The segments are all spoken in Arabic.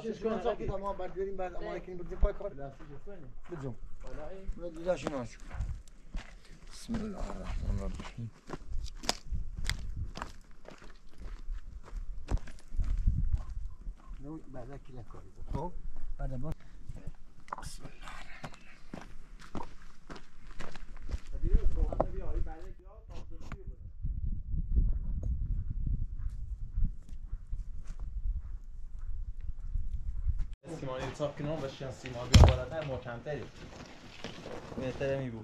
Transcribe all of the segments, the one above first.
شكون صافي تاع بعد دايرين بعد الامريكان بدي باكر لا سيدي ثاني بدهم والله لا شي ناس. بسم الله الرحمن الرحيم. لو بعدك لا كوري هو بعد ما بسم الله السيماني تاكنون باش السيماني ولا لا مو كانتي مي ترمي بو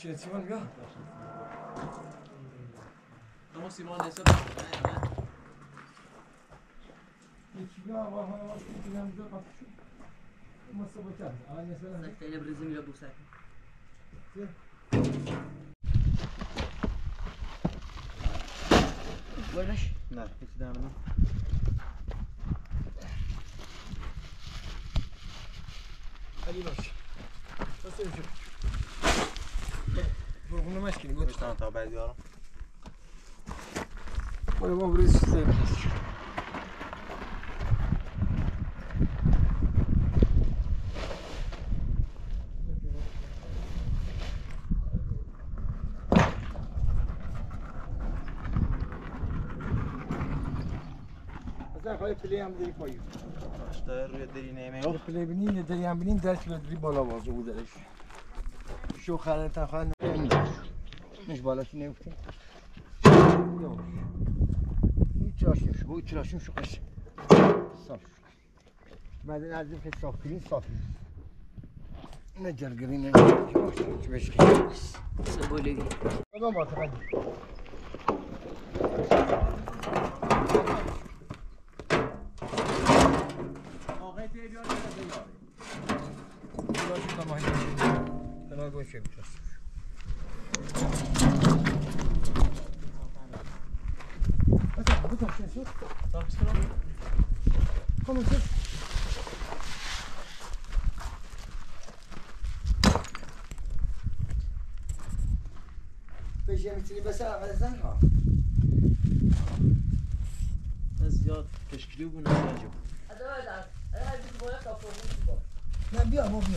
شيء سيمان جا. تمام سيمان يا سيد. يشجع وها ينام جا قفش. ما سبته. أنا سلام. نكتة برزيم لابو ساكن. ورش. نعم. إيش دامنا؟ علي باش. بس يمشي. برغم ماشي كي قلت انا تبع الدياره ولا ما بريش السيف هذا خايف ليه عم يدير كويس اشتهر يدير نايمه هو اللي بنين يدير عم بنين درس بدري بالا وازو درس شو خالتها خان مش بالك نيوفتي يتراشم شو يتراشم شو قش صافي بعدين عاد في الصافي صافي نجر قرينا شويش سبولي ما تقعد اغيتي بيوري بيوري شو طمع انا اقول شيء بس طب شوف طب سلام قوم شوف باش يمشي بس على زنها ازياد تشكيلو ونساجو هذا هذا بقولك فوق فوق لا بيع مو بيع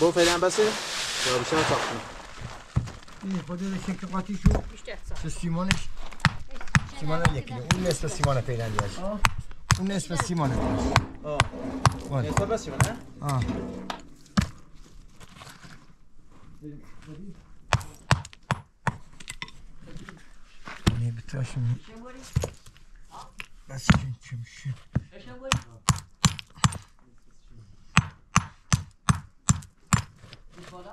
بو فلان بس يا بشان طقنا ايه بدي شكل قاتي شو سيمونش سيمونه لك الناس سيمونه فلان يا اه الناس سيمونه اه وين بس سيمونه اه انا بترشم بس تمشي ايش اقول voilà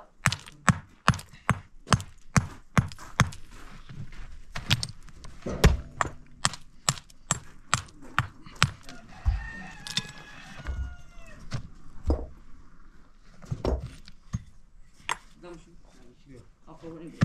donc je vais apprendre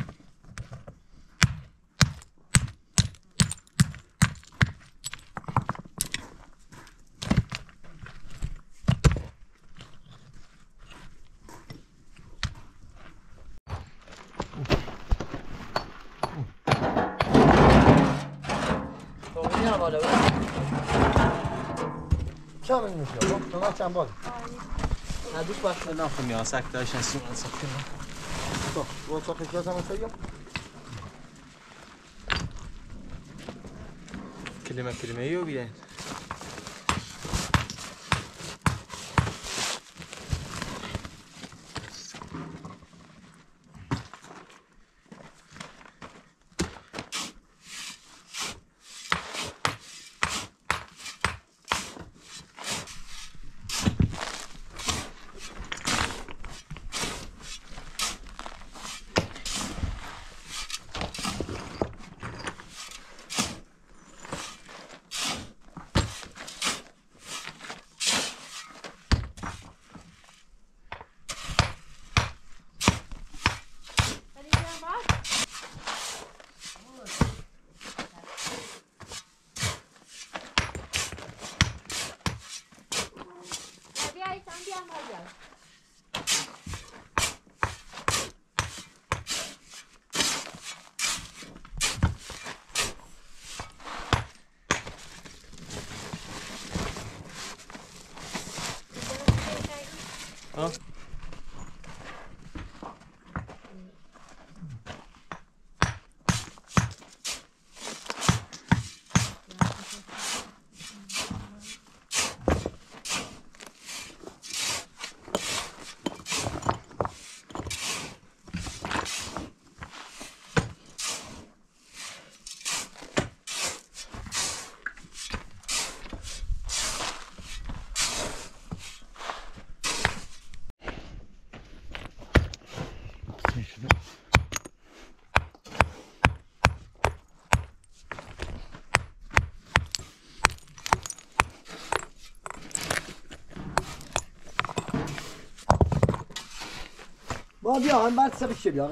كم المشكلة؟ ما كم بقى؟ هذوش بس ناخذ مياه ساكتة عشان سمعت سكتنا. طب وصلت كذا مسيّم؟ كلمة كلمة يوبيان. شنو ما بيها ما تسبب الشيء بيها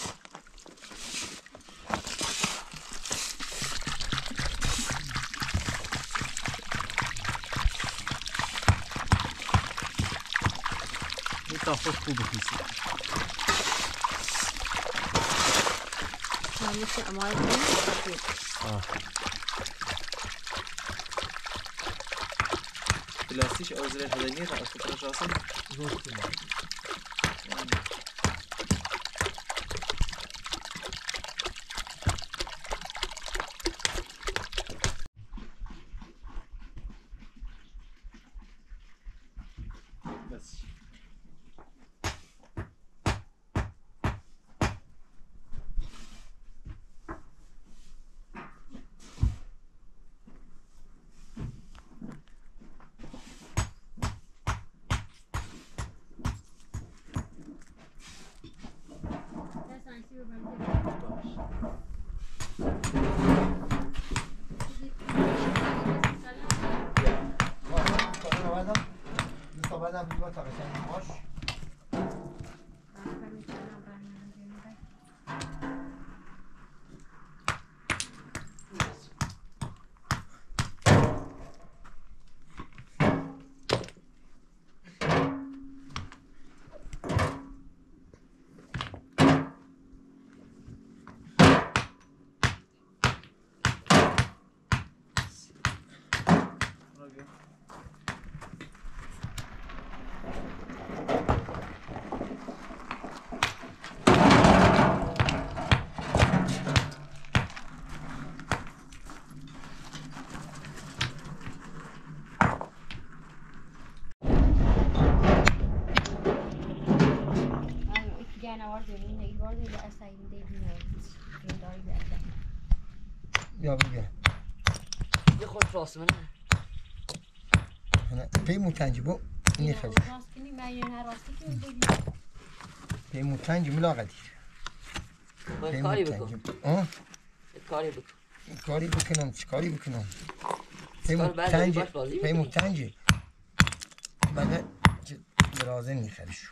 خوش خوبه نیست. همیشه اماید میکنی. آه. پلاستیک آذری هدیه را از کجا آسان؟ دوستی. يا بيجي ياخد فلوس منها هنا في مكان جيبه اني خلي فلوس كني معينها راسك وبيجي في مكان جيب لا غادي الكاري بكم اه الكاري بكم الكاري بكم الكاري بكم في مكان جيب في مكان جيب بعد درازه اني خلي شو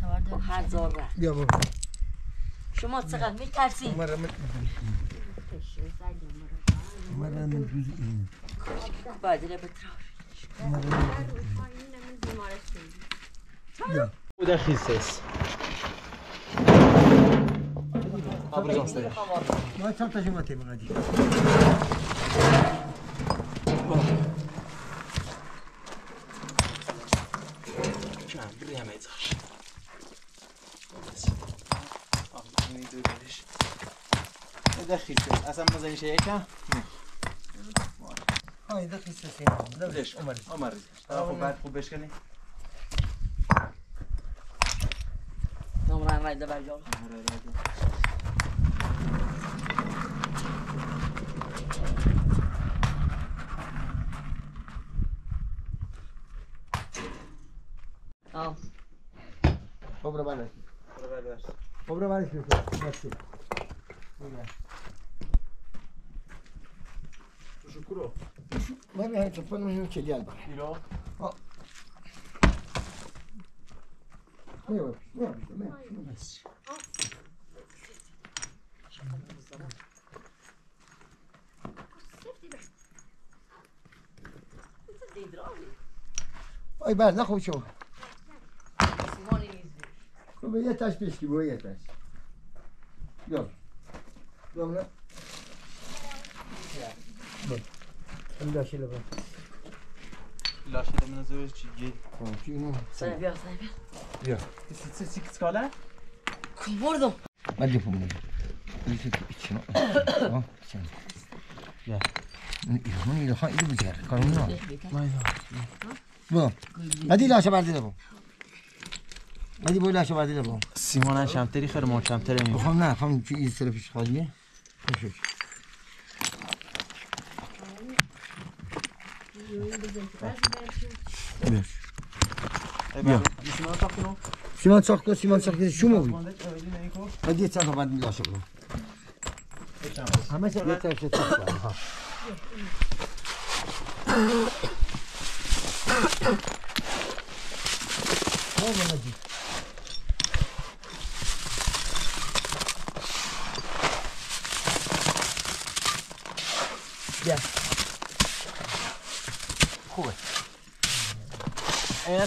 تورده هزاره يا بابا شو ما تصغر مترسي مره ايش زادي مره مرة من جزئين بعد لا بتراوح وده خيساس ما تشطش جمعتي بغادي شعب بريها ما يتخش وده خيساس أسام مزين شيئكا هاي دخل السينما لا ليش عمر عمر تعرفوا بعد خوب بشكني نمر ما دابا جاو اه صبر بالك صبر بالك ماشي شكرا ما بغيتش نفهم منين تجي البارح كيلو ايوا ماشي اي باه ناخذ شوف وياتاش بيشكي وياتاش يلا يلا لا شيء لا لا شيء من الزواج تجي صافي صافي يا تسيتي كتقاله كوردو ما ديفهم نسيت شنو ها شنو يا هوني لا خايب بزاف كانوا ما يلا هادي لا شباب دابا هادي بولا شباب دابا سيمون انا شامتري خير ما شامتري بخمنا فهم في يسر في شغالي شوف سيمان تشكر سيمان تشكر شو موي؟ هدي تشكر بعد من العشرة. هماش هدي تشكر. هذا ماجي. يا. خوي انا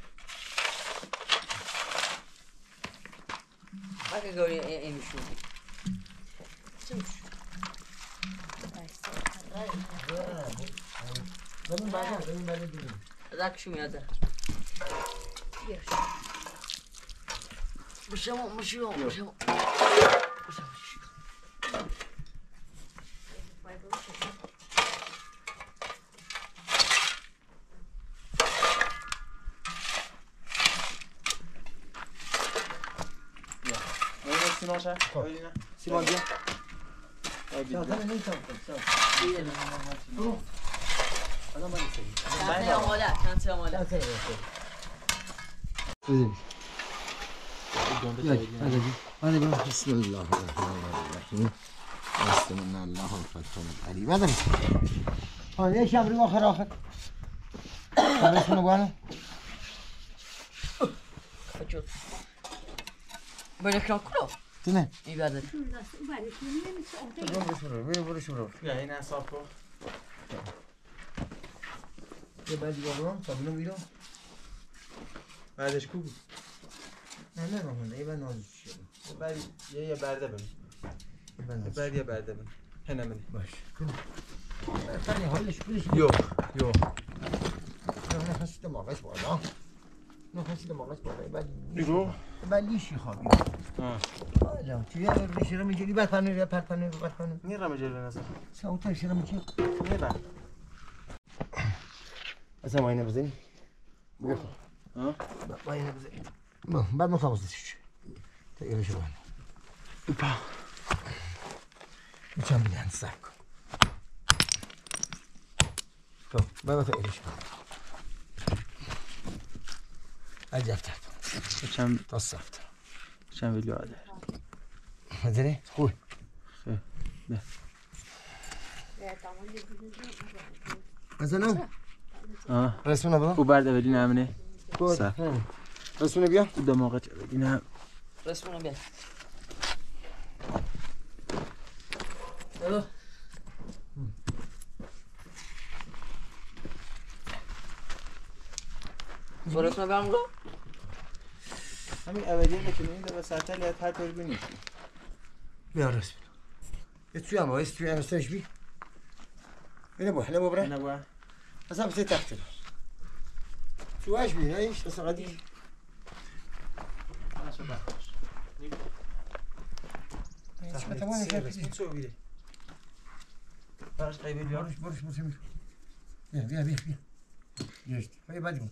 ما كقولي إيه مشو شوف زمن بعدين ذاك شو ميادر مشيو سيمون شا سيمون بيان شا دانا مين تنفل شا انا ما نسيت كانت يا مولا هذا بسم الله الرحمن الرحيم واستمنا الله الفتون القريب هذا هذا ايش عمري واخر هذا شنو بوانا بلك لو كلو تمام يبادر وبعدين شنو يا هنا صافو يبقى دي غلون صابلون ويلو هذا شكون انا ما هنا يبقى نوز يبقى يا باردبن يبقى يا باردبن هنا مني ماشي ثاني هولش كلش يو انا حسيت ما غاش والله ما خسيت ما غاش والله يبقى يو باليشي خاوي لا تيار بشيره من جديد بطاني بطاني بطاني نيره مجلنا صح صوتها شيره من نيره اسمع هنا بزين ها باين بزين بعد ما خلصت تيار شو هنا با بتعمل لي انساك طب ما تقلش اجي افتح كم تصفت كم فيديو هذا مدري خوي لا ازنا رسمنا بقى وبعد بدينا عملنا صح رسمنا بيا دماغك بدينا رسمنا بيا يلا صورتنا بعمرو همین اولیه که می‌بینید و ساعت ها لیت هر طور بینید بیا رسمید يتسوي ما يستوي ما يستويش بيه. نبوح نبوح برا. نبوح. أصعب شيء تحت. شو عايش بيه عايش أصعب دي. أنا شو بعرف. إيش بتمون إيش بتسوي بيه؟ برش قريب برش برش برش منه. بيه بيه بيه بيه. جيت. هاي بعدين.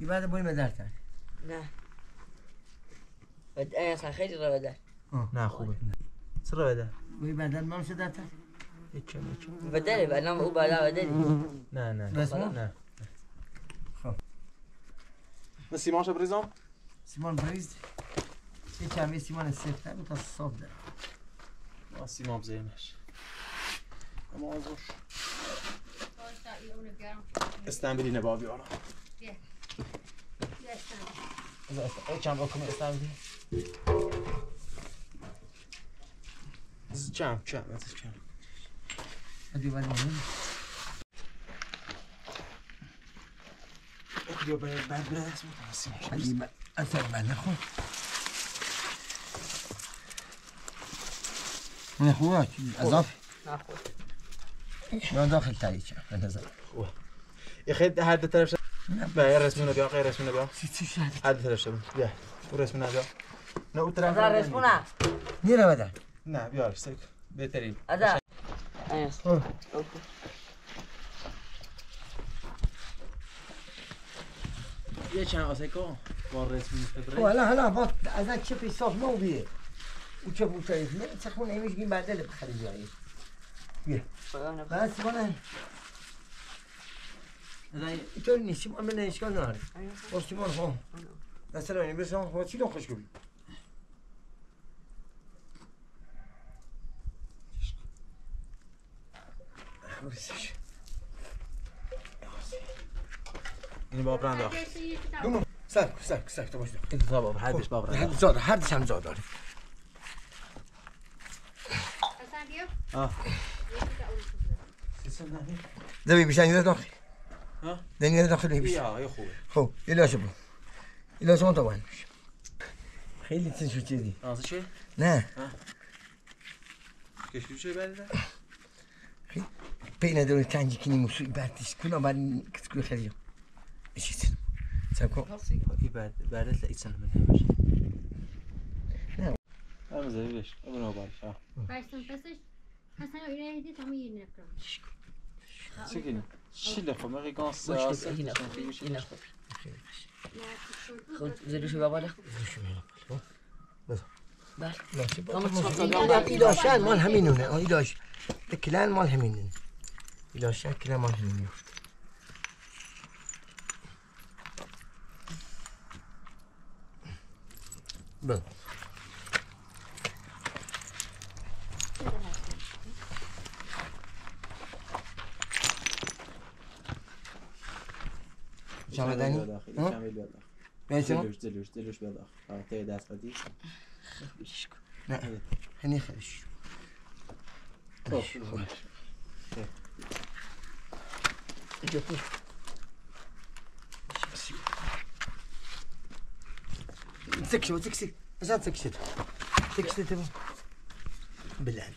يبغى بول مدار تاني. لا. بد أي صار خير ولا بدأ؟ نعم خوي. صار بدأ. ويبدأ ما مش بدأ تاني. إيش إيش. بدأ لي بدأ هو بدأ بدأ. نعم نعم. بس نعم. بس سيمون شو بريزون؟ سيمون بريز. شيء كامل سيمون السيف تاني متصاب ده. بس ما بزينش. ما أزوج. استعملينا بابي أنا. إذا كم بكم استعملي؟ كم كم ما تشكل. أدي بعدين. أخذوا بعد برا اسمه بس ما. أدي ما أثر ما نخو. من اخوات اضافي من داخل تعيش هذا زين ياخذ هذا ترى باي رسمنا بها غير رسمنا بها هذا ترى شباب يا ورسمنا بها لو ترى هذا رسمنا نيره بدا نعم يا سيك بتريب هذا اي صح يا شان اسيكو ورسمنا في ولا هلا بط هذا شفي صوت مو بيه وشافوا شايف ما تسخون عيش جيم بعد اللي بخرج عيش. يه. بس ولا. هذا يتوني سيم أمين إيش كان نار. وسيمون فهم. بس لو يعني بس هم هو شيلون خش كبير. بسش. إني بابران ده. دوم. ساك ساك ساك تبغى شو؟ إنت صعب حدش بابران. حد زود حدش هم زود عليه. اه دبي مشان يدخل ها دني يدخل يا اخوي خو يلا شوف يلا شلون طبعا خلي تنشو تشدي شيء لا كيف شو شيء بعد بينا دول تانجي كني موسيقى بعد كنا بعد كل خليه ايش تسكو بعد بعد لا يتسلم منها ماشي لا انا زي ليش انا بعرف بس حسنا إلهي دي تعميل نكرم. شكرا. شكرا. شيل أخو ما غير قاص. شيل أخو. شيل أخو. خو زلوا شو بابا له؟ زلوا شو بابا له؟ بس. بس. كم إداشان ما الهمين هنا إداش. الكلان ما الهمين هنا. إداشان كلان ما الهمين هنا. بس. شامل داني؟ شامل بيضاخ ماشي؟ دلوش بيضاخ أعطيه داس قديم لا هني خلش تكشو تكسك عشان تكشت تكشت بالله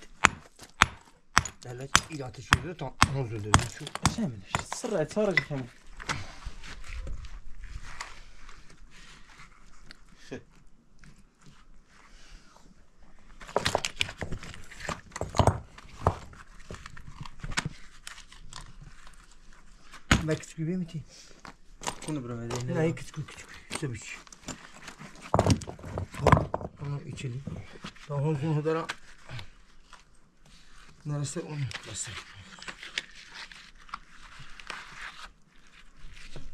لا لا إذا تشوفه تنزل تشوف شامل سرعة تفرج خمس ما كتكو بيمتي كنا برا مدينة لا يكتكو كتكو سبش أنا إيشلي تاهون زين هذا نرسل نرسل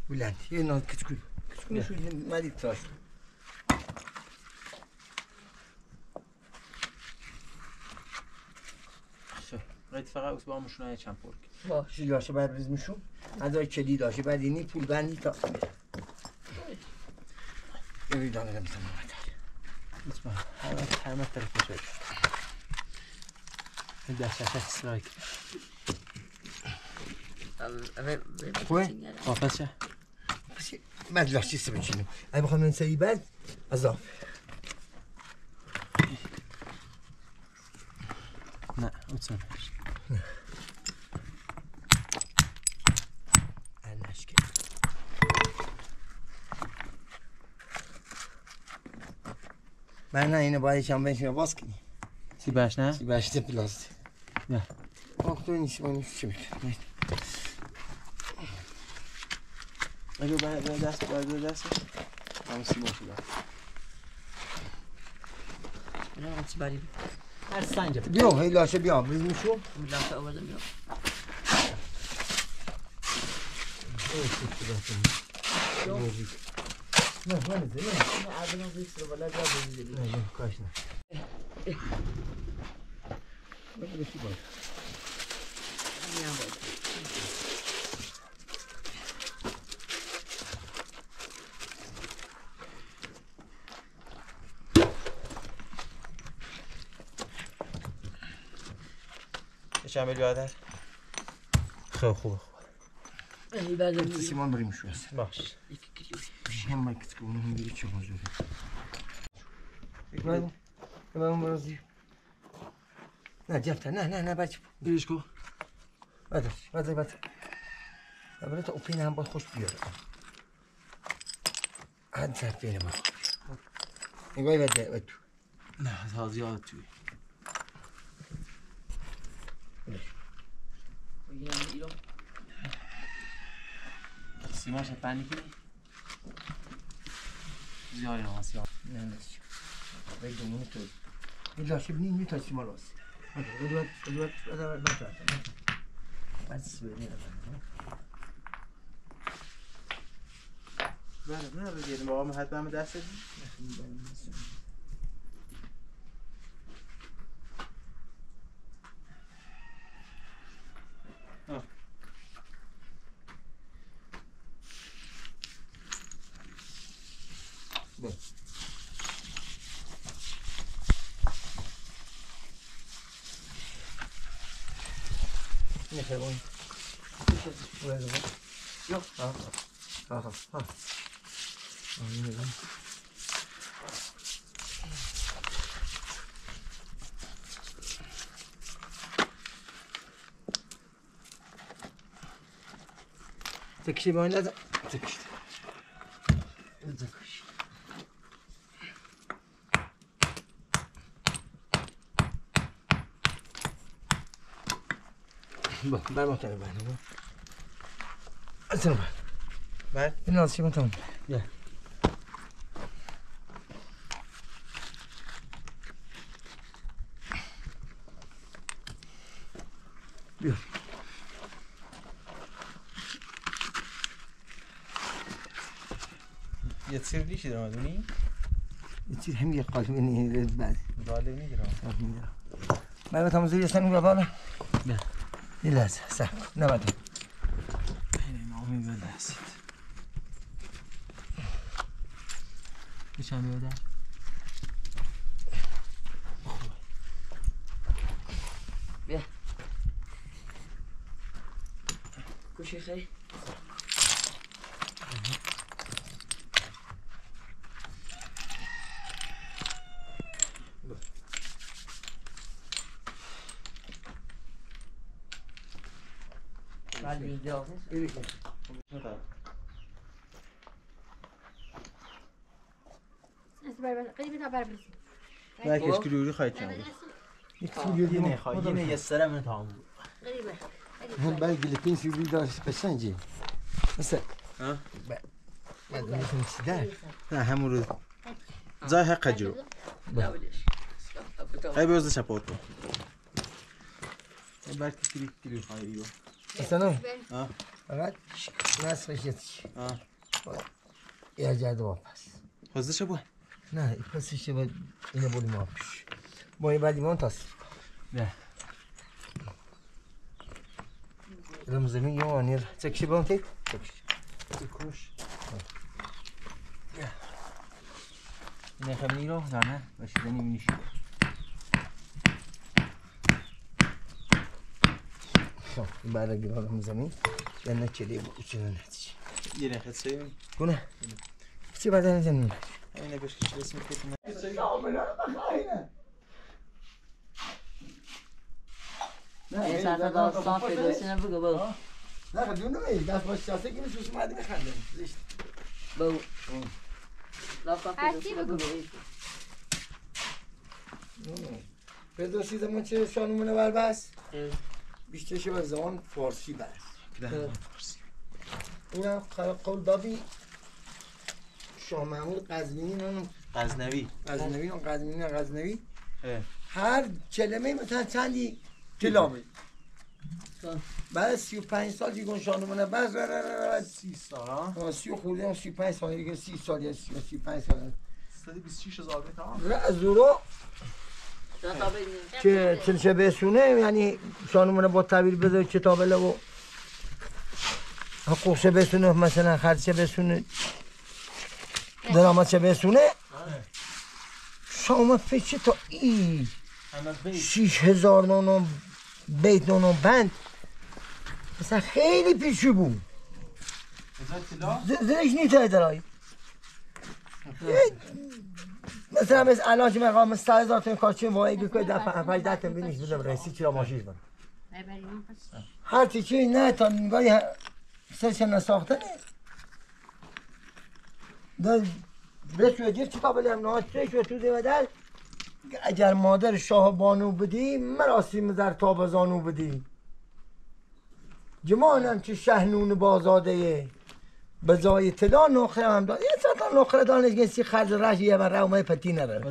ولاد ينال كتكو كتكو شو ما دي تراش قید فقط اوس با مشون های چند پرک باش جاشه باید ریز میشون ازای کلی داشه باید اینی پول بندی تا یه دانه دمیتم اسمه همه طرف شد این دستش اسرائیل خوه؟ آفاز شه؟ ما دلاشتی سبب چینو اگه بخوام ننسایی بعد عذاب نه اوتسان نه الاشکی من نه اینو باید شنبهشون باز کنی سی باش نه؟ سی باش تپلاست نه وقت تو نیست من چی میکنم اگه باید دست هم سی باشی دست نه چی باری هر سنجه بیام هی لاشه بیام ریز میشو لاشه آوردم بیام نه بانده نه عدنان ریز رو بلا جا بزیده نه کاش نه بایده چی باید شامل برادر خو خوب اي بعد سيمون بريم شويه باش شحال ما كتكونوا نديروا شي حاجه ايوا انا مرضي لا جبتها هنا باش ليشكو هذا عبرت اوبينا هم خوش بيور عاد صافي ما ايوا بعدا لا هذا زياده توي ويجينا سيما شبعني كده زياري نواسي نعم بيجي دوموني توي إلا شبني ميتا سيما راسي أدوات بس بيني بنا بجير مغام هات بام داسد نخلون ولا لا ها تكشي ما لا تكشي بعد ما تعب هنا اسمع بعد الناس شي ما تهم يا يلا يتصير ليش درامادوني يتصير حميه قال مني بعد ظالمني درام ما ما تهم زي سنه ولا لا لا ساعة نبدأ هنا معهم يبدأ حسيت إيش عم يبدأ؟ بيه كل شيء خير يلا ايه كده اصبر بس قلبي تعبر بس لا كشكلوري خايتان يكفيني خايتان يا سلام تمام غريبه هم باقي اللي كاين في بلاد السنجي بس ها ما درتش داك هم روز زاهي قجرو لا وليش اي بوز سابورتو باقي كريكلوري خاييو استنى ها راك ناس فشتش ها يا جدو بس خذش ابوه لا بس شي ما يبغى ما بش ما يبغى ما تصير لا Elimizdeki yovanir. Tek şey bantı. Tek şey. Kuş. Ne kabini lo? Dana. Başıdan imniş. Tamam. İbare gibi elimizdeki. لأنها كليب وشلون هتجي. يلا خدسيون. كنا. شو بعدين زين. أنا بس كشلون اسمك كنا. لا ساعة داستان في دوسنا بقبل. لا خدونا مي داس بس شاسك مش وش ما عاد بيخدم ليش؟ بو. لا فاكر دوسنا بقبل. في دوسي زمان شو شانو من أول بس. بيشتري شو زمان فارسي بس. اینا قول دادی شاه محمود غزنوی غزنوی هر کلمه مثلا چندی کلامه بعد از 35 سال دیگه شاهنامه بعد از 30 سال 35 سال دیگه 30 سال 35 سال 126000 تا زورا که چلشه بسونه یعنی شاهنامه با تعبیر بذاره کتابله و حقوق چه بسونه مثلا خرج چه بسونه درآمد چه بسونه شما فکر تا این 6900 بیت 95 مثلا خیلی پیچیده بود زنش نیتای درایی مثلا مثل علاج مقام 100000 تا کارچین وای که دفعه 18 تا بینش بودم رئیسی چرا ماشیش بود هر چیزی نه تا نگاهی سرشان ساختنه دل بسیار جیب کتابی هم نوشته شده تو دیوار اگر مادر شاه بانو بدی مراسم در تابزانو بدی جمانم که شهنون بازاده بزای تلا نخره هم داد یه ساعت نخره دانش گنسی خرج رش یه بر اومه پتی نره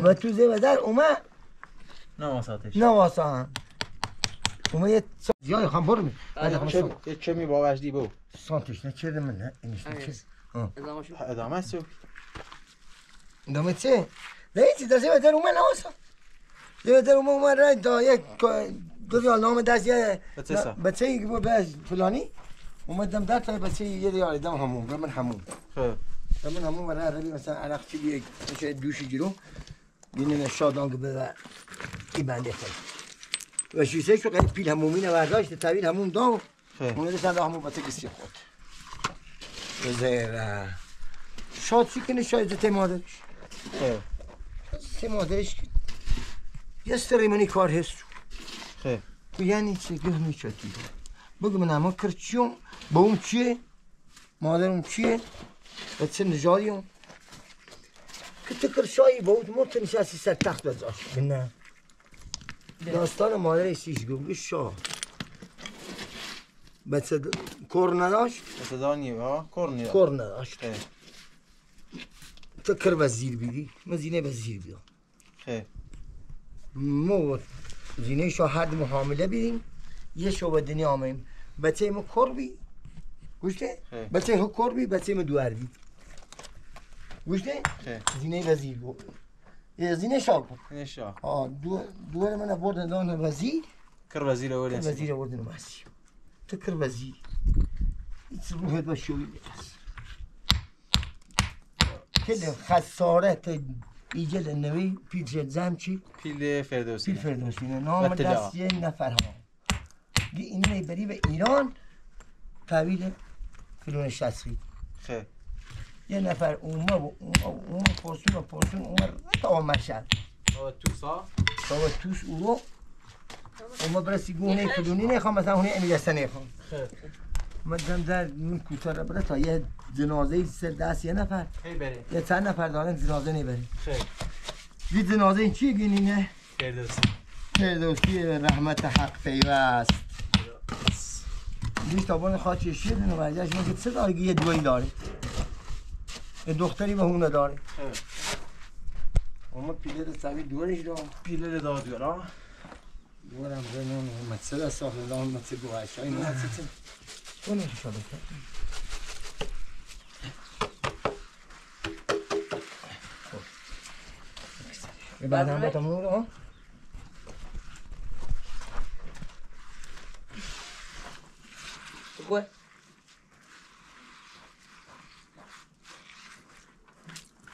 و تو دیوار اومه نواساتش نواسان اومه یه زیای خم برمی چمی با وجدی بو سانتش نکرده من نه اینش نکرد ادامه سو ادامه چه؟ رایتی در زیبه در اومه نواسا زیبه در اومه اومه رای دا یک دوریال نامه دست یه بچه ای که بود به فلانی اومدم در تا بچه یه دیاره دم همون بر من همون بر من همون برای ربی مثلا عرق چی بیه چه دوشی جلو گینه شادان که ببر ای بنده خیلی و شیشه شو قریب پیل همومینه ورداشت طویل هموم دام اونه داشتن دا همون بطه کسی خود بزیره شاد چی کنه شاید زته مادرش زته مادرش یه سریمانی کار هست خیلی و یعنی چه گهمی چه توی بگو من همه کرچیم با اون چیه مادرم چیه و چه نجاریم که تکرشایی با اون مرتن شاسی سر تخت بزاشت بینه داستان مادر سیشگوگی شاه بچه کور نداشت بچه دانیه کور نداشت فکر وزیر بیدی مزینه وزیر بیا ما زینه شاه هر دمو حامله بیدیم یه شو به دنیا آمیم بچه ما کور بی گوشته؟ بچه ها کور بی بچه ما دوار بی گوشته؟ زینه وزیر بود زینه شاه بود. زینه شاه. آه دوباره من بردن دان وزیر. کر وزیر آوردن. وزیر آوردن وزیر. تو کر وزیر. ایت روحت با شویده است. کل خسارت ایجل نوی پیل زم چی؟ پیل فردوسی. پیل فردوسی نام دست یه نفر هم. دی اینو بری به ایران طویل فلون شصفی. خیلی. یه نفر اومه و اومه پرسون اومه تا مشهد توسا تا توس او اومه برسی گونه کلونی نخوام مثلا اونه امیدسته نخوام اومدم در من کوتاه را بره تا یه جنازه سر دست یه نفر یه چند نفر دارن جنازه نبره یه جنازه این چیه گینینه؟ فردوسی فردوسی رحمت حق پیوست دویش تابان خواه چشیه دونه برجهش میگه چه داره یه دوی داره دختری به اون نداره اما پیلر سوی دورش دارم پیلر دار دورم دورم زنم مدسه در ساخت دارم مدسه گوهش های مدسه چه اون اینجا شده کرد خب بعد هم باتم رو دارم quoi?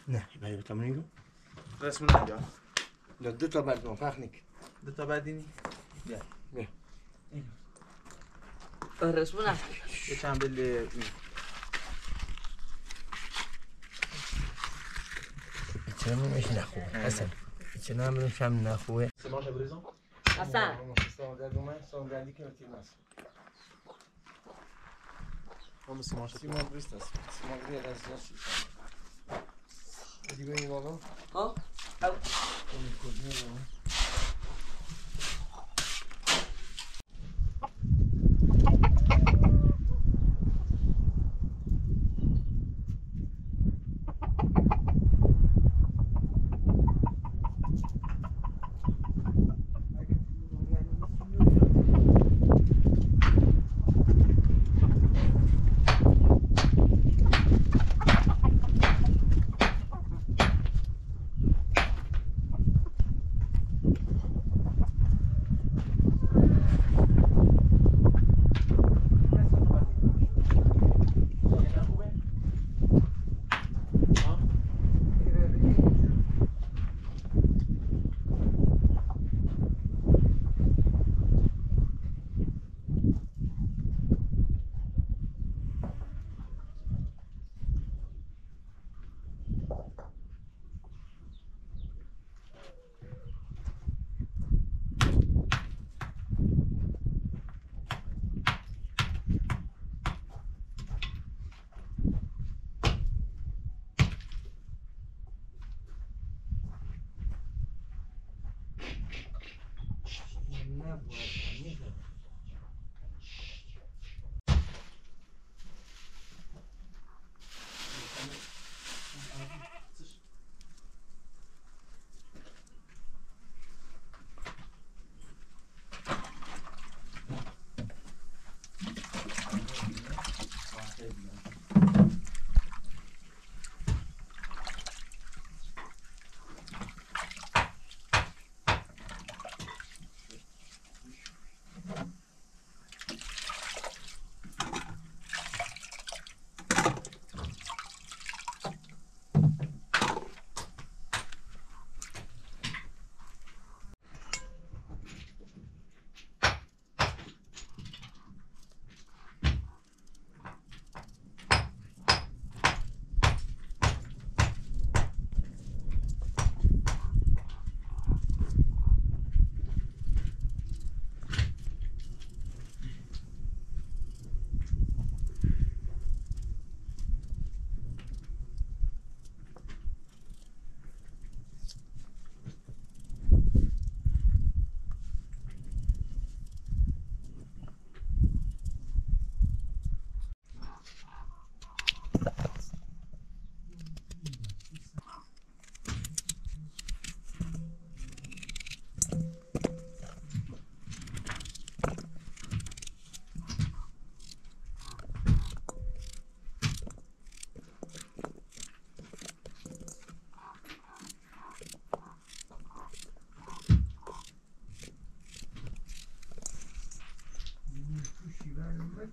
نحكي بهاي بتعملي له؟ بس من عندي اديتها بعد ما فاخنك اديتها بعدين يلا يلا الرسم انا ايش عم باللي تمام ايش ناخذ حسن ايش نعمل مش عم ناخذ حسن حسن ها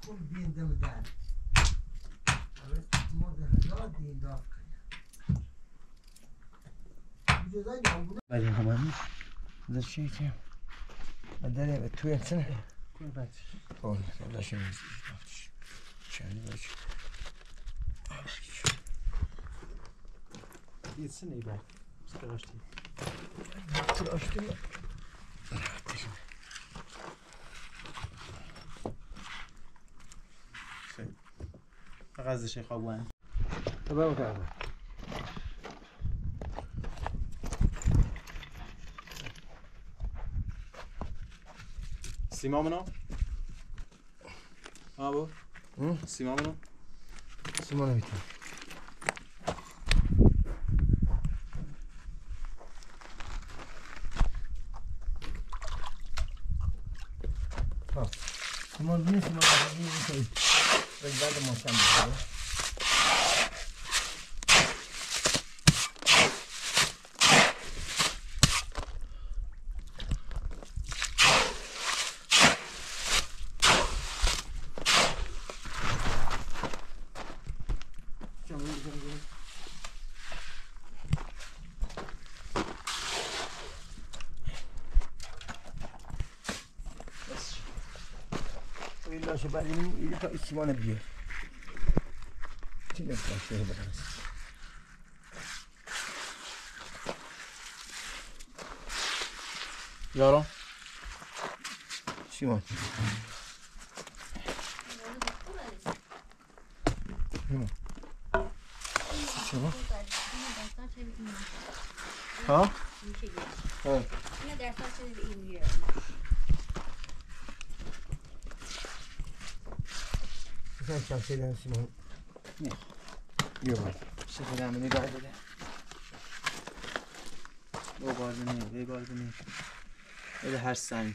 أو بين دم دان عرفت موديل هذا دين دافك بجوزاي عم بعدين همامي هذا الشيء كان بدنا بتوين سنه كل بعد هون هذا شيء شاني وجه دي سنه بعد استغشتي استغشتي غازي شيخ عوان تبارك الله سيما منو ابو سيما منو سيما منو سيما منو سيما بعد ما تعمل إلا شبالين إلا فإستمانة بيه تلك أشياء بالعرس يارا شمان شمان ها؟ ها كيف شايفين اسمه؟ نعم. يلا. شوف نعمل يقعد له. يقعد منين؟ يقعد منين؟ إلى هالسنة.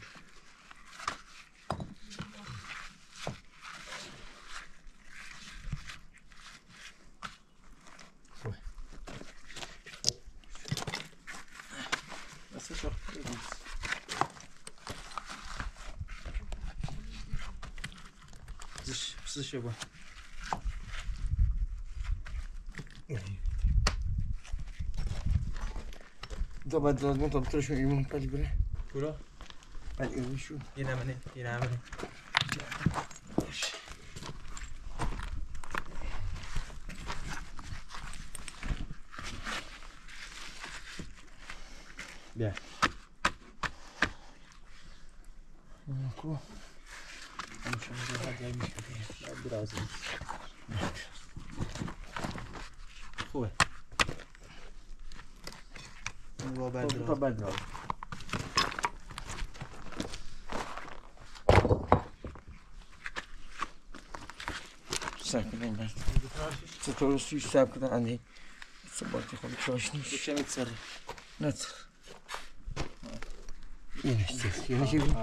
بس شوف. شباب دابا دابا طلبت شويه من قلبي كولو قال شو ينامني ينامني بيان نكو biraz خوبه هو بعد راضي ساكنين بس تتوصل الساعه عندي صبرت خلي شوشني شو متسري نت ينشف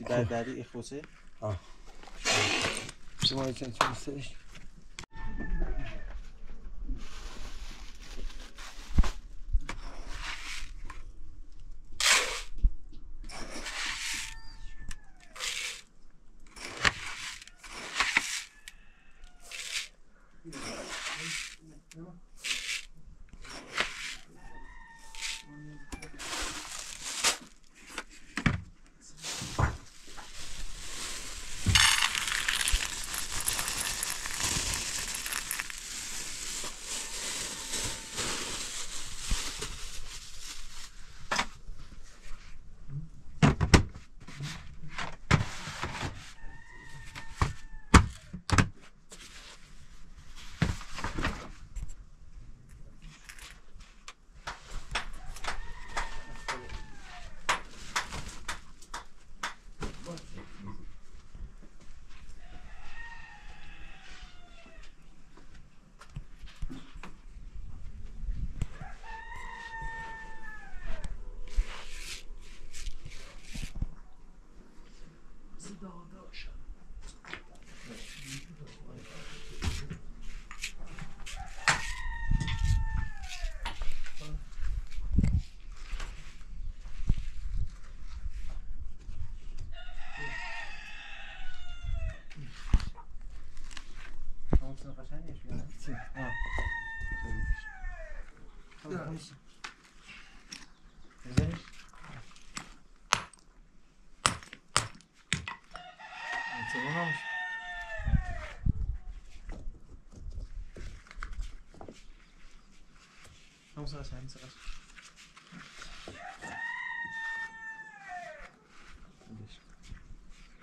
بعد بعدی اخوسه آه شما ایشان چون سرش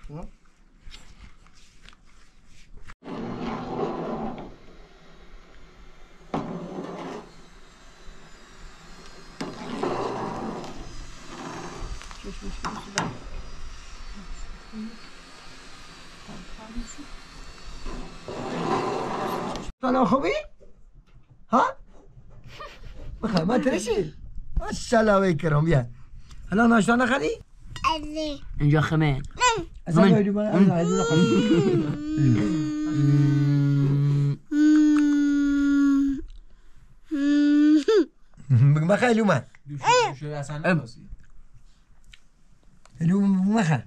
What? أنا خوي ها بخير ما ترشي السلام عليكم يا هلا ناشطنا خلي انجا خمين ما خلي ما اليوم ما خلي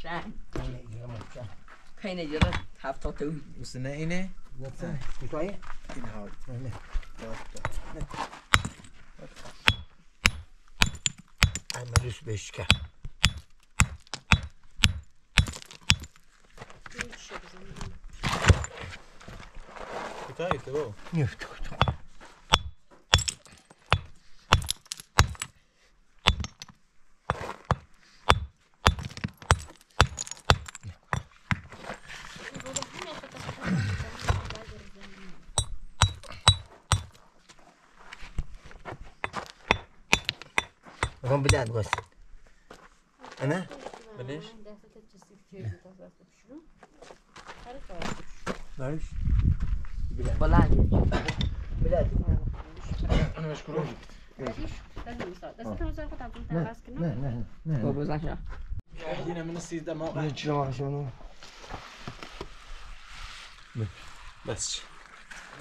شان كاينه جرات هفته توي وسنه اينه وقت كويس ممكن هاي عملوش بشكه بتاعته نفتحه هم بدأت غسل أنا؟ بليش؟ معلش؟ بلعت بلعت أنا مشكورون معلش؟ لازم يصعد بس أنت مزال قطع بلتها باسك نعم نعم نعم بابو زعشا يحدينا من السيدة موقع نجروا عشانه بس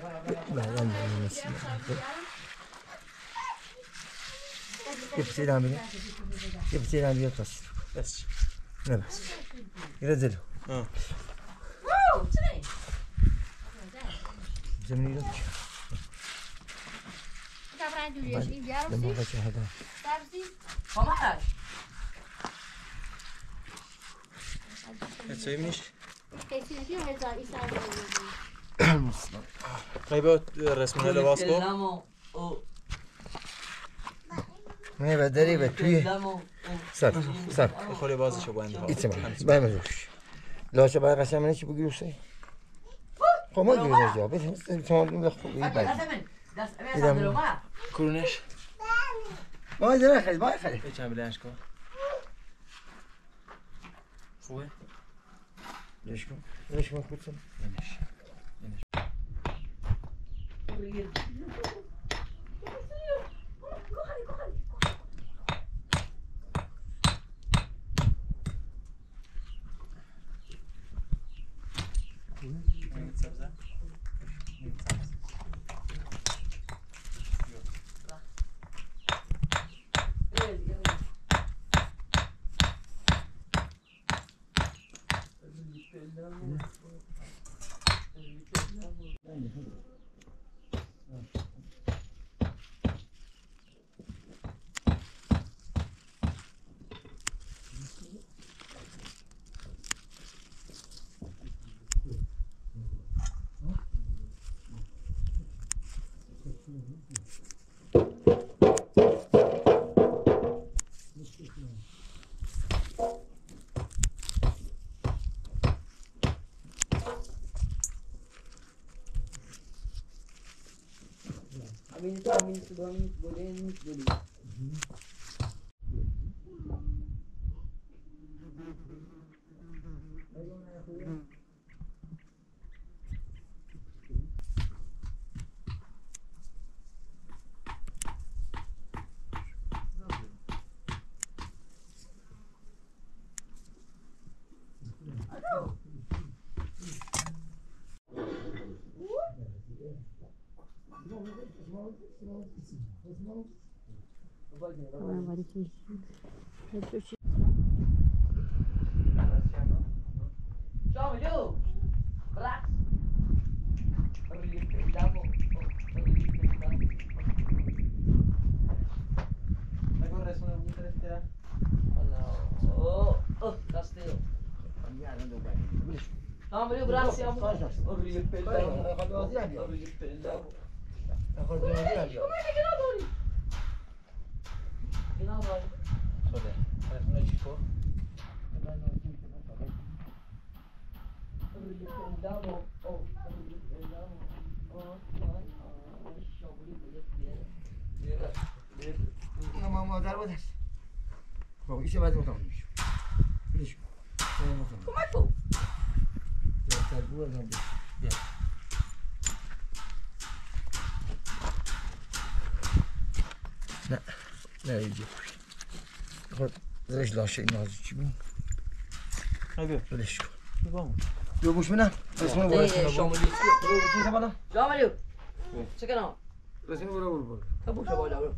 بلعت من السيدة كيف سيلان بيه؟ كيف سيلان بيه قصر؟ بس لا بس ينزله جميل لما حكي هذا ما تسوينيش؟ طيب الرسم هذا واسكو؟ ما هي بدري بتويه صار صار خلي بعض شو بعندها يتسمع ما مزوج لو شو بعرف سامن إيش بيجي وصي خو ما يجي رجع بس تمام لا خو يبايع إذا كلنش ما أدري خلي ما يخلي إيش عم بلاش كوا خوي ليش كوا ليش ما كنت ليش Aminit, لاشين نازل جبين. أبيه. ليش كو؟ يبغون. يبغونش منا؟ رسمي برا. شامليو. شو سبنا؟ شامليو. شو كنا؟ رسمي برا برا. أبوش أبولا برا.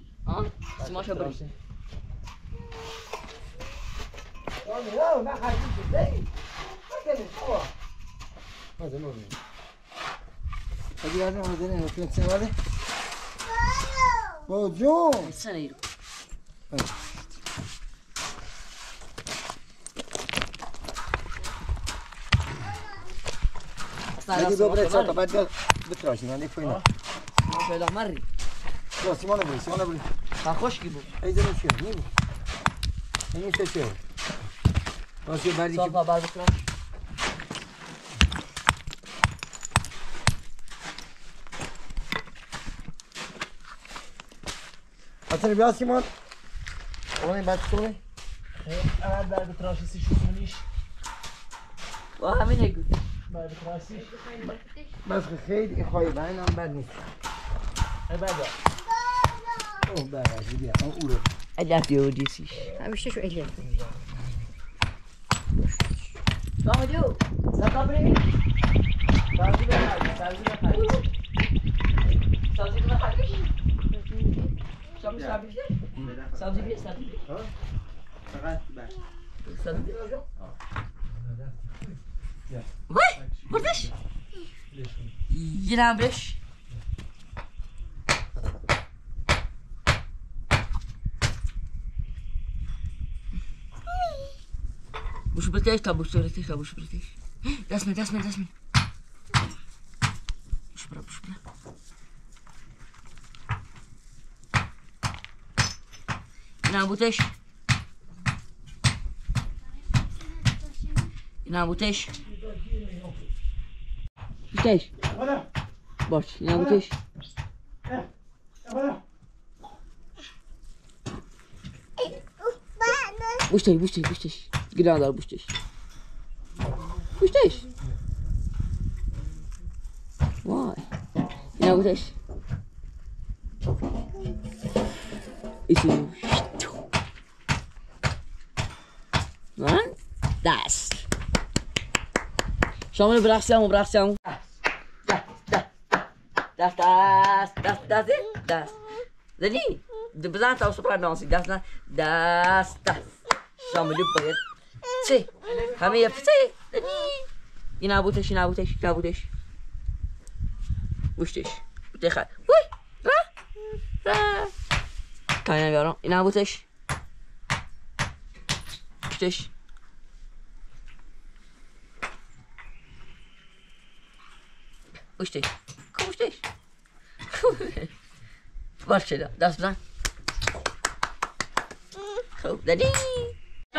A? Si máš abruznou. Šám líbila, má chápu, že nejde. Kde jsi? Co? Kde jsi? هذي هذا هذين هذين سنة هذي. بوجو. سنة يرو. هذي دوبرة صوت بعد بتراشنا هذي فينا. شو هذا مري؟ لا سيمونا بري سيمونا بري. خاخوش كيبو. أي زين شيء نيبو. نيجي شيء. وشو بعدي؟ صوت بعد بتراش. أصلاً بيا سيمون، أولي بعد سوي، أنا بعد تراشيسي شو سويش، وهم ينقل، بعد تراشي، بس خيد إخوي بعنا بعد نيت، بعده، أو بعده جديا أو أول، أجلس يوديسي، أنا مش شو أجلس، ما هديو، سكابري، سازي بحاجة، سازي بحاجة، سازي بحاجة. شو مسافيش؟ سافي بيه سافي بيه. ها؟ سافي بيه. سافي بيه شو؟ وين؟ بردش؟ ينام بردش. بوش بردش تابوش سرتي تابوش بردش. دسمة دسمة دسمة. بوش برا بوش برا. ينابوتش ينابوتش ينابوتش باش ينابوتش بوشتش بوشتش بوشتش قلنا دار بوشتش بوشتش واي ينابوتش اسمه داس شامل برخصيام برخصيام داس داس داس داس داس داس داس زين دبزات او سوبر دانس داس داس داس شامل بيت سي حميه فتي ينابوتش ينابوتش ينابوتش وشتش تخا وي را كان يا رو ينابوتش وشتش Uštěj, kom uštěj. Varče da, dáš blan. Chod tady.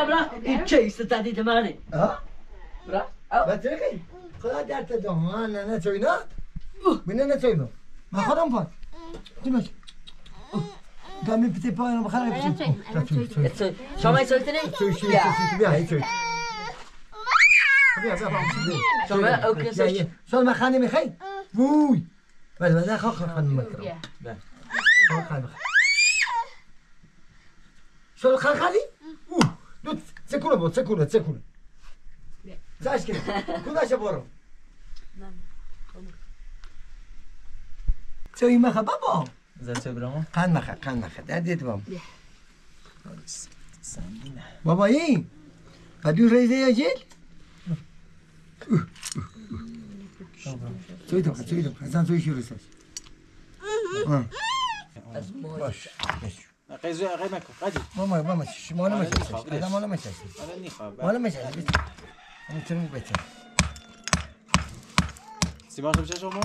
Blan, ičej se tady domane. Aha. Blan. Bacíky. Chod tady domane, ne cojno. Mně ne cojno. Má chodám pod. Ty máš. Dáme pěti pár, no bachle. Ne cojno, ne cojno. Cojno. Co máš cojno? Cojno. Cojno. Cojno. Cojno. بيا بيا شو ما خاني مخي ووي بعد ما دخل خان مكرم بعد خان شو الخان خالي ووه دوت سكولة بود سكولة سكولة زاش كده كده شبورم سوي ما خا بابا زاش برام خان مخا داديت بام بابا يي بدو ريزي يا جيل توي توي توي توي زان توي شو رساش؟ باش أقيزو أقيمك قدي ما ماشي ما أنا ماشي هذا ما أنا ماشي أنا إني خاب ما أنا ماشي أنا ترمي بيتها سيمان شو بتشوفه؟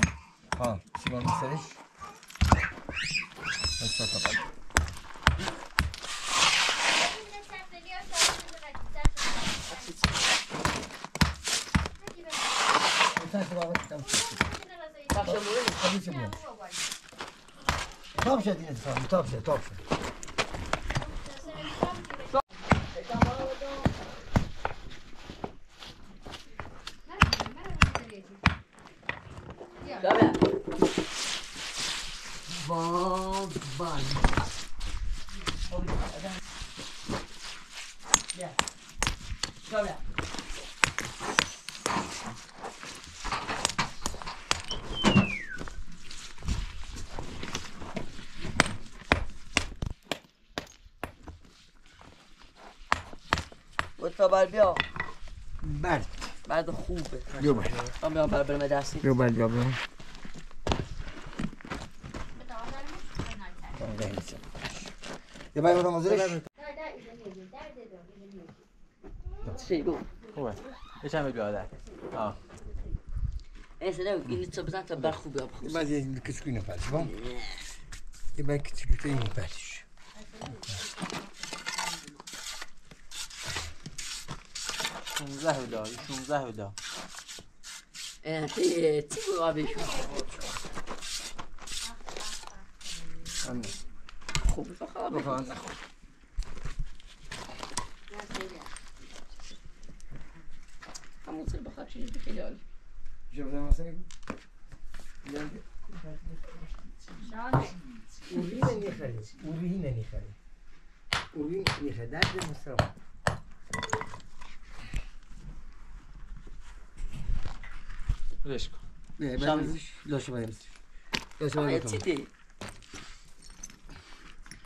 ها سيمان مسلش بس طبعا طابشة دي نسام طابشة طابشة وانت بعد بيا برد بعد خوبه اليوم احنا طبعا بعد المدرسه اليوم بعد بيا يا باي ما نظرش لا لا هو ايش عم بيقول هذاك اه ايه سلام اني صبزات باخو باخو ما زين كتكون فاش بون يبقى كتكون فاش شون زهدا شون زهدا ايه تيبو ابي شون خوب فخار فانا خوب عم نصير بخاطر شي بخيال جاب لنا سنه يلا شان وريني خلي وريني خلي وريني خدات المسرح ليش لا لا شباب لا شباب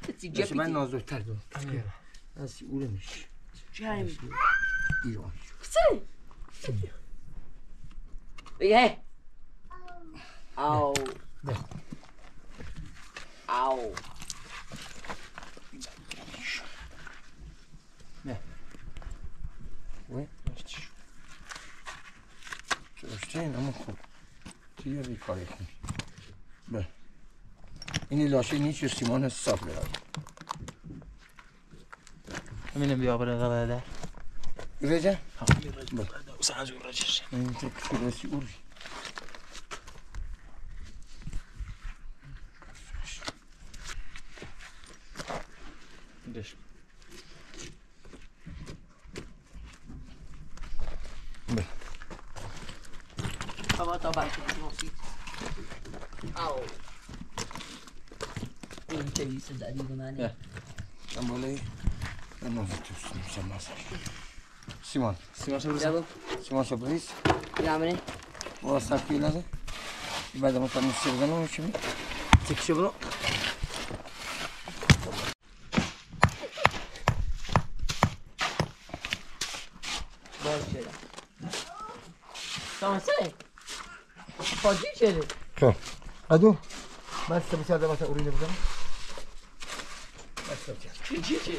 تتجيب من نازو تردو هسي ولمش جاي ايوه كسي ايه او او نه وين ماشي شفتين انا مخو تيجي بيقالي باه این لاشه نیچ و سیمان حساب برای همینه بیا برای غلقه در رجا؟ همین رجا برای در او سعجو رجش این تکتر رسی اولی دشم بله خبا تا برکن ناسید آو انت يصدقني زماني امولي انا فيتوس سيمان سيمان سيمان شبريس سيمان شبريس يعمل هو ساكن هذا بعد ما كان يستخدمه شو تكشبه باشه تمام سلام فاضي شده كم ادو بس بس هذا بس اريد بدم بس تجي تجي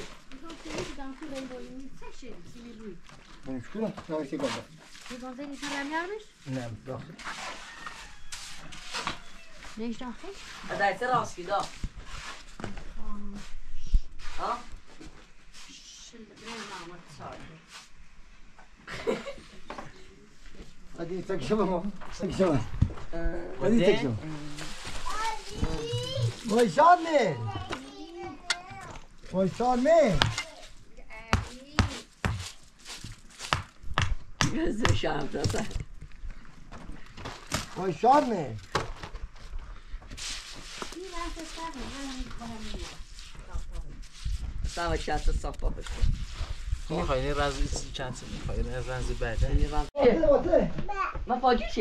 ويشان مين؟ غزة شام تصح ويشان مين؟ ساوى شات الصفة بس خيني راز شات خيني راز بعده ما فاجئش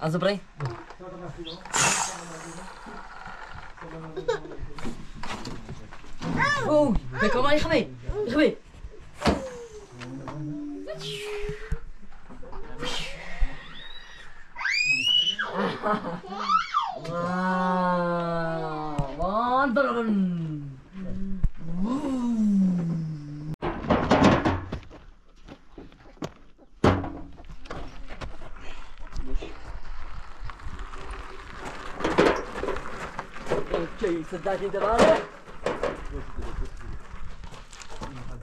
أزبري اوه بكمان يخمي يخمي وان ضربن اوكي صدقني انت مالك؟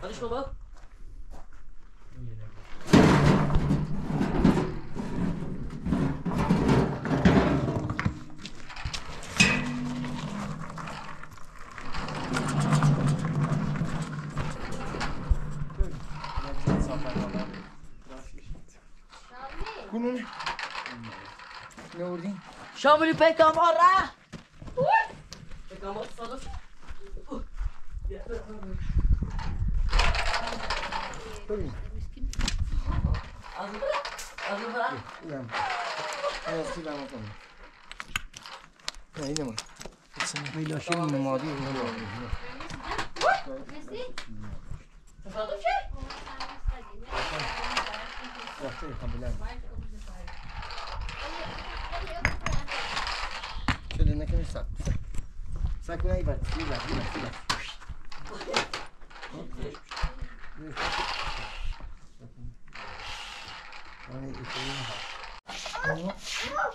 معلش بابا شامل بيك مرة بيك مرة صلص هناك مش ساك ساك ولا يبات يبات يبات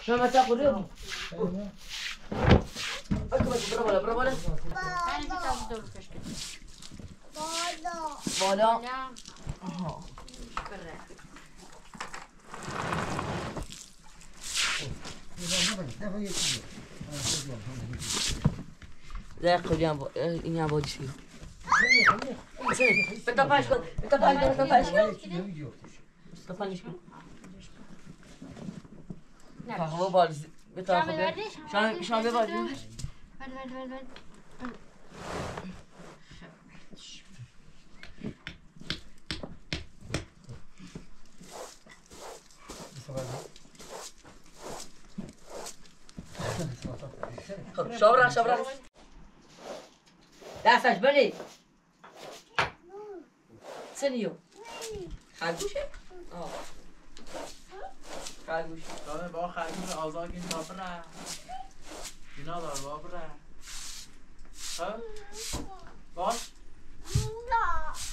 شو ما تاكل اليوم؟ أكمل برا برا برا أنا كتاب دور كشكل بالا بالا لا يقول يا ابو شيء بتطفش بتطفش بتطفش نعم هو بارز بتاخذ شلون شلون ببارز شبرا شبرا لا سجبني سنيو خرگوش آه خرگوش داره با خرگوش آزادی نبره اینا داره نبره ها باش نه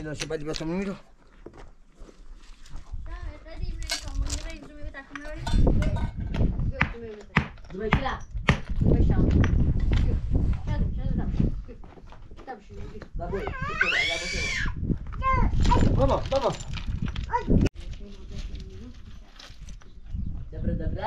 لا شباب اللي بسميله بابا بابا دبر دبر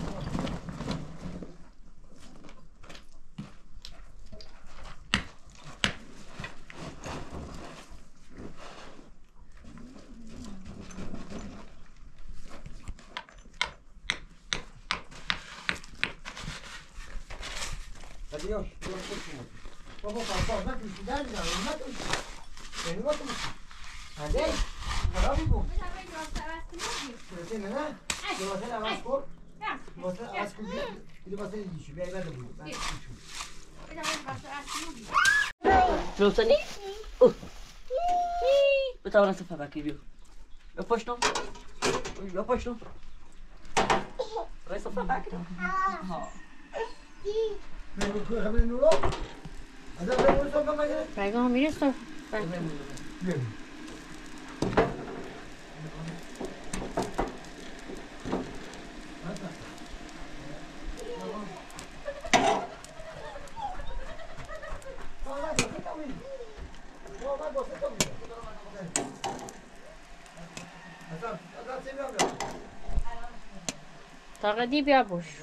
Adiós, yo no sé cómo. Vamos a pasar, va a criticar, la verdad que me va a criticar. ¿Ayer? ¿Para vivo? ¿Pero tiene nada? ¿Le va a hacer a Vasco? ¿Le va a hacer a Vasco? ¿Le va a hacer el dicho? Ve ahí va a decir. ¿Lo sani? Estaba en esa fama que vio. ¿Lo puedes no? ¿Lo puedes no? ¿Lo es otra máquina? Sí. Pega um misto. Tá ready, biabucho.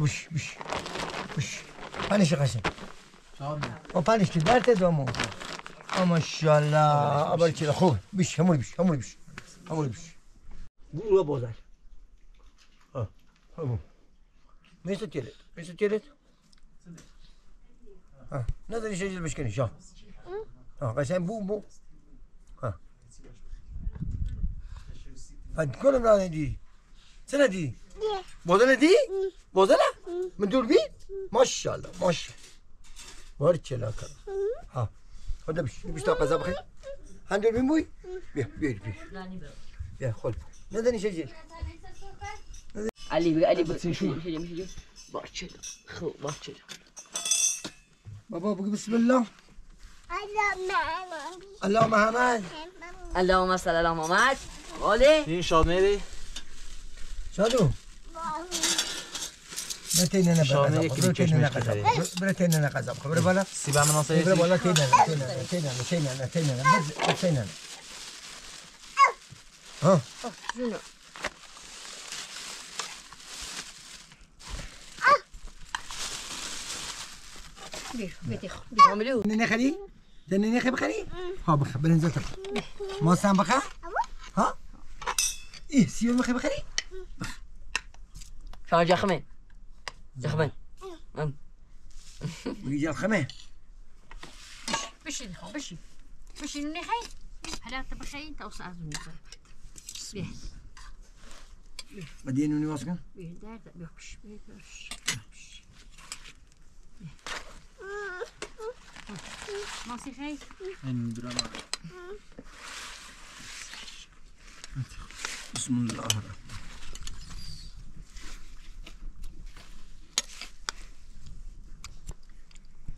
بش بش بش پنیش قشنگ و پنیش که درته دومو ماشاءالله اول چیز خوب بش همونی بش همونی بش همونی بش گروه بازار همون میشه چیله میشه چیله نادري شيء باش كنشا غسان بومبو هادكل انا دي سنه دي بوزله دي بوزله من دوربي ما شاء الله ما شاء ورتشلا كذا هذا باش تلقى زبخي هندير بموي بيه بيه بيه يا خلف نادري شيء علي علي مشي باتشلا خو باتشلا بابا بسم الله اللهم محمد اللهم صل على محمد قولي ايه شاد ميري شادو برتين انا برتين انا قزب برتين انا قزب خبر بالك سيبها من نصيحتي خبر بالك تين انا ها شنو بيه بيتي بيعملوه نني خلي نني خي بخلي ها بحب ننزل ما سام بخا ها ايه سيو مخي بخلي شارجا خمين زخمين ويجي الخمين بشي بشي بشي نني خي هلا تبخي توصل عزوني بيه بدينا نواصل بيه دار بيخش بيخش ما سيخي؟ بسم الله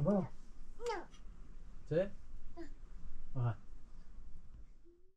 Ça va? Non. Tu sais? Ouais.